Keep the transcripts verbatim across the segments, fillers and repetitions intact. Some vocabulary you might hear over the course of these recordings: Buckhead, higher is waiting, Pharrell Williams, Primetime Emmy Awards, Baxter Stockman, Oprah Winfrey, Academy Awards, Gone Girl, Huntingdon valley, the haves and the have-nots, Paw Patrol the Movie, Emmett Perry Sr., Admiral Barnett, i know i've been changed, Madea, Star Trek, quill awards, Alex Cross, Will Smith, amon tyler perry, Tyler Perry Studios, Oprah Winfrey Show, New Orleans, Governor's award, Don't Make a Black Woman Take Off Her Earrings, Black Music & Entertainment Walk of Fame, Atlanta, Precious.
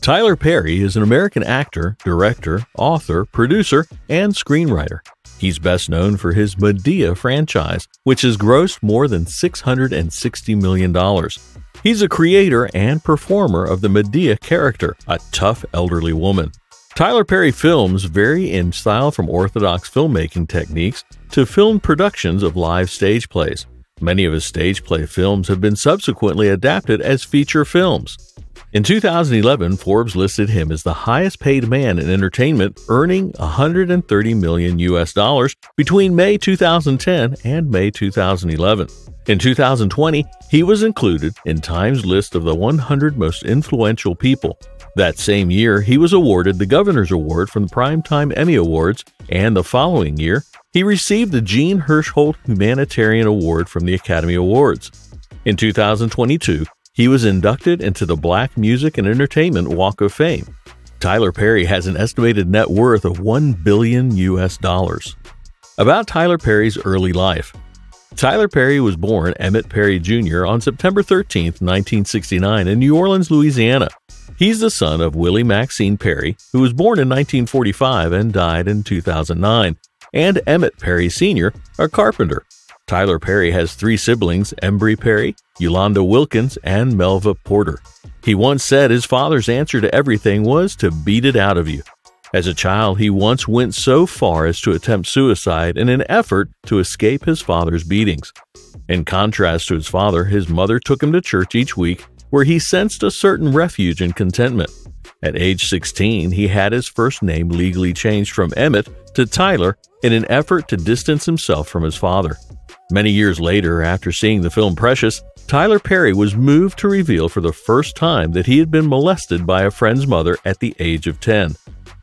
Tyler Perry is an American actor, director, author, producer, and screenwriter. He's best known for his Madea franchise, which has grossed more than six hundred sixty million dollars. He's a creator and performer of the Madea character, a tough elderly woman. Tyler Perry films vary in style from orthodox filmmaking techniques to film productions of live stage plays. Many of his stage play films have been subsequently adapted as feature films. In two thousand eleven, Forbes listed him as the highest-paid man in entertainment, earning one hundred thirty million U S dollars between May two thousand ten and May two thousand eleven. In two thousand twenty, he was included in Time's list of the one hundred most influential people. That same year, he was awarded the Governor's award from the Primetime Emmy Awards, and the following year, he received the Jean Hersholt Humanitarian Award from the Academy Awards. In two thousand twenty-two, he was inducted into the Black Music and Entertainment Walk of Fame. Tyler Perry has an estimated net worth of one billion U S dollars. About Tyler Perry's early life. Tyler Perry was born Emmett Perry Junior on September thirteenth, nineteen sixty-nine in New Orleans, Louisiana. He's the son of Willie Maxine Perry, who was born in nineteen forty-five and died in two thousand nine, and Emmett Perry Senior, a carpenter. Tyler Perry has three siblings, Embry Perry, Yolanda Wilkins, and Melva Porter. He once said his father's answer to everything was to beat it out of you. As a child, he once went so far as to attempt suicide in an effort to escape his father's beatings. In contrast to his father, his mother took him to church each week, where he sensed a certain refuge and contentment. At age sixteen, he had his first name legally changed from Emmett to Tyler in an effort to distance himself from his father. Many years later, after seeing the film Precious, Tyler Perry was moved to reveal for the first time that he had been molested by a friend's mother at the age of ten.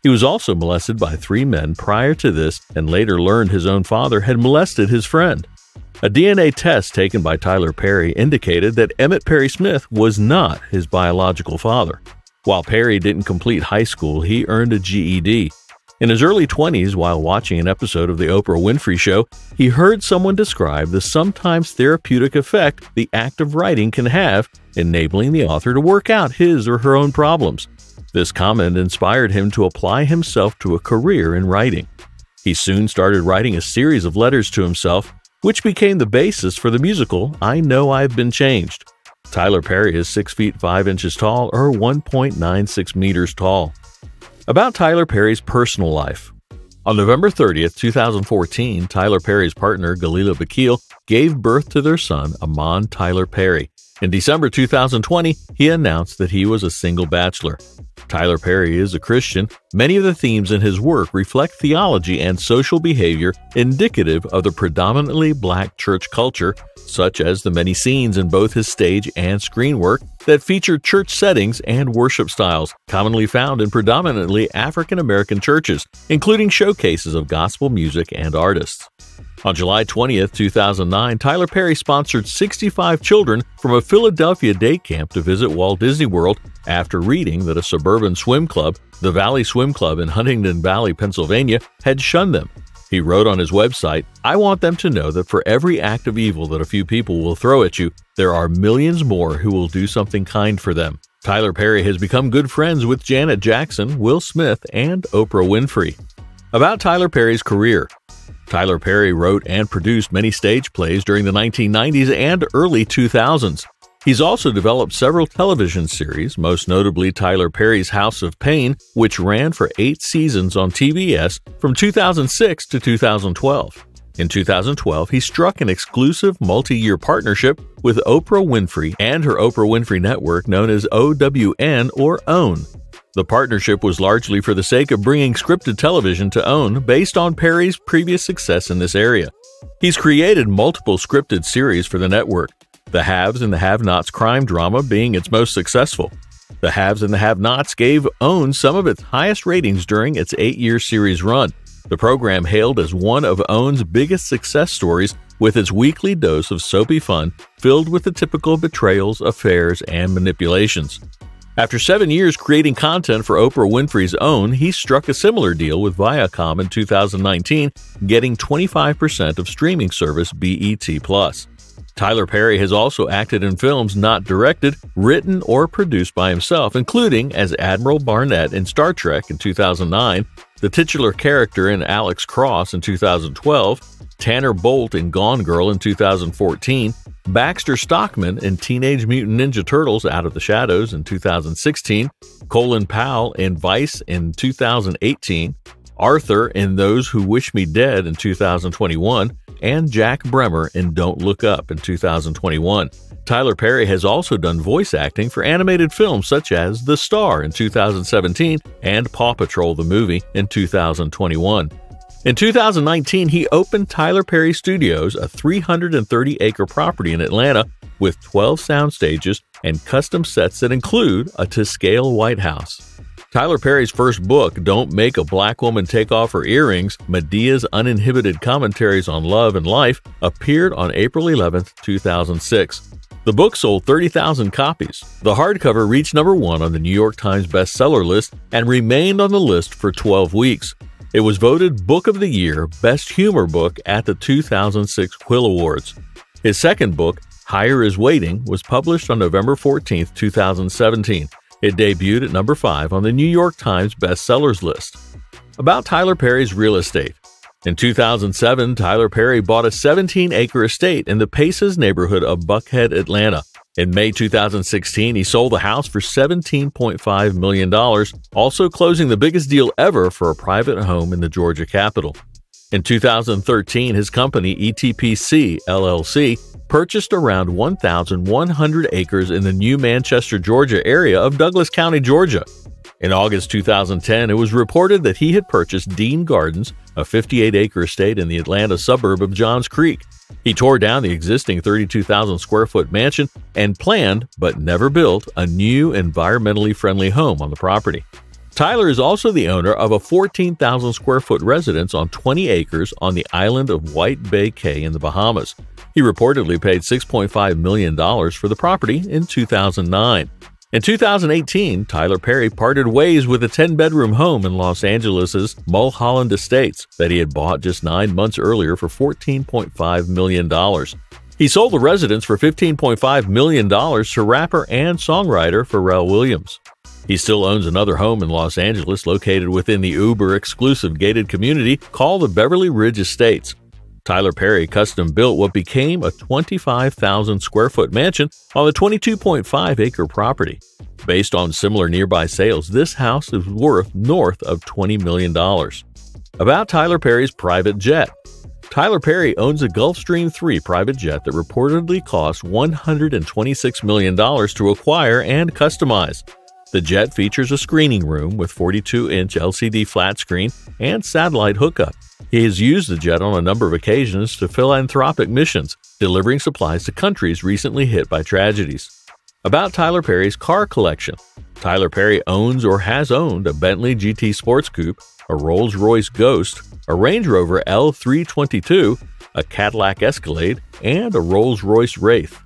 He was also molested by three men prior to this and later learned his own father had molested his friend. A D N A test taken by Tyler Perry indicated that Emmett Perry Smith was not his biological father. While Perry didn't complete high school, he earned a G E D. In his early twenties, while watching an episode of the Oprah Winfrey Show, he heard someone describe the sometimes therapeutic effect the act of writing can have, enabling the author to work out his or her own problems. This comment inspired him to apply himself to a career in writing. He soon started writing a series of letters to himself, which became the basis for the musical I Know I've Been Changed. Tyler Perry is six feet five inches tall or one point nine six meters tall. About Tyler Perry's personal life. On November thirtieth, two thousand fourteen, Tyler Perry's partner, Galila Bakil, gave birth to their son, Amon Tyler Perry. In December two thousand twenty, he announced that he was a single bachelor. Tyler Perry is a Christian. Many of the themes in his work reflect theology and social behavior indicative of the predominantly black church culture, such as the many scenes in both his stage and screen work that feature church settings and worship styles commonly found in predominantly African-American churches, including showcases of gospel music and artists. On July twentieth, two thousand nine, Tyler Perry sponsored sixty-five children from a Philadelphia day camp to visit Walt Disney World after reading that a suburban swim club, the Valley Swim Club in Huntingdon Valley, Pennsylvania, had shunned them. He wrote on his website, "I want them to know that for every act of evil that a few people will throw at you, there are millions more who will do something kind for them." Tyler Perry has become good friends with Janet Jackson, Will Smith, and Oprah Winfrey. About Tyler Perry's career. Tyler Perry wrote and produced many stage plays during the nineteen nineties and early two thousands. He's also developed several television series, most notably Tyler Perry's House of Pain, which ran for eight seasons on T B S from two thousand six to two thousand twelve. In two thousand twelve, he struck an exclusive multi-year partnership with Oprah Winfrey and her Oprah Winfrey Network known as O W N or OWN. The partnership was largely for the sake of bringing scripted television to OWN based on Perry's previous success in this area. He's created multiple scripted series for the network, The Haves and the Have-Nots crime drama being its most successful. The Haves and the Have-Nots gave OWN some of its highest ratings during its eight-year series run. The program hailed as one of OWN's biggest success stories with its weekly dose of soapy fun filled with the typical betrayals, affairs, and manipulations. After seven years creating content for Oprah Winfrey's OWN, he struck a similar deal with Viacom in two thousand nineteen, getting twenty-five percent of streaming service B E T plus. Tyler Perry has also acted in films not directed, written, or produced by himself, including as Admiral Barnett in Star Trek in two thousand nine, the titular character in Alex Cross in two thousand twelve, Tanner Bolt in Gone Girl in two thousand fourteen, Baxter Stockman in Teenage Mutant Ninja Turtles Out of the Shadows in two thousand sixteen, Colin Powell in Vice in two thousand eighteen, Arthur in Those Who Wish Me Dead in two thousand twenty-one, and Jack Bremmer in Don't Look Up in two thousand twenty-one. Tyler Perry has also done voice acting for animated films such as The Star in two thousand seventeen and Paw Patrol the Movie in two thousand twenty-one. In two thousand nineteen, he opened Tyler Perry Studios, a three hundred thirty acre property in Atlanta with twelve sound stages and custom sets that include a to-scale White House. Tyler Perry's first book, Don't Make a Black Woman Take Off Her Earrings, Madea's Uninhibited Commentaries on Love and Life, appeared on April eleventh, two thousand six. The book sold thirty thousand copies. The hardcover reached number one on the New York Times bestseller list and remained on the list for twelve weeks. It was voted Book of the Year, Best Humor Book at the two thousand six Quill Awards. His second book, Higher is Waiting, was published on November fourteenth, two thousand seventeen. It debuted at number five on the New York Times bestsellers list. About Tyler Perry's real estate. In two thousand seven, Tyler Perry bought a seventeen acre estate in the Paces neighborhood of Buckhead, Atlanta. In May two thousand sixteen, he sold the house for seventeen point five million dollars, also closing the biggest deal ever for a private home in the Georgia capital. In two thousand thirteen, his company, E T P C, L L C, purchased around one thousand one hundred acres in the New Manchester, Georgia area of Douglas County, Georgia. In August two thousand ten, it was reported that he had purchased Dean Gardens, a fifty-eight acre estate in the Atlanta suburb of Johns Creek. He tore down the existing thirty-two thousand square foot mansion and planned, but never built, a new environmentally friendly home on the property. Tyler is also the owner of a fourteen thousand square foot residence on twenty acres on the island of White Bay Cay in the Bahamas. He reportedly paid six point five million dollars for the property in two thousand nine. In two thousand eighteen, Tyler Perry parted ways with a ten bedroom home in Los Angeles' Mulholland Estates that he had bought just nine months earlier for fourteen point five million dollars. He sold the residence for fifteen point five million dollars to rapper and songwriter Pharrell Williams. He still owns another home in Los Angeles located within the Uber-exclusive gated community called the Beverly Ridge Estates. Tyler Perry custom-built what became a twenty-five thousand square foot mansion on the twenty-two point five acre property. Based on similar nearby sales, this house is worth north of twenty million dollars. About Tyler Perry's private jet. Tyler Perry owns a Gulfstream three private jet that reportedly cost one hundred twenty-six million dollars to acquire and customize. The jet features a screening room with forty-two inch L C D flat screen and satellite hookup. He has used the jet on a number of occasions to philanthropic missions, delivering supplies to countries recently hit by tragedies. About Tyler Perry's car collection. Tyler Perry owns or has owned a Bentley G T Sports Coupe, a Rolls-Royce Ghost, a Range Rover L three twenty-two, a Cadillac Escalade, and a Rolls-Royce Wraith.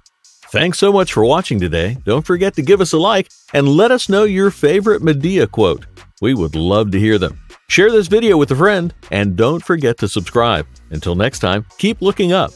Thanks so much for watching today. Don't forget to give us a like and let us know your favorite Madea quote. We would love to hear them. Share this video with a friend and don't forget to subscribe. Until next time, keep looking up.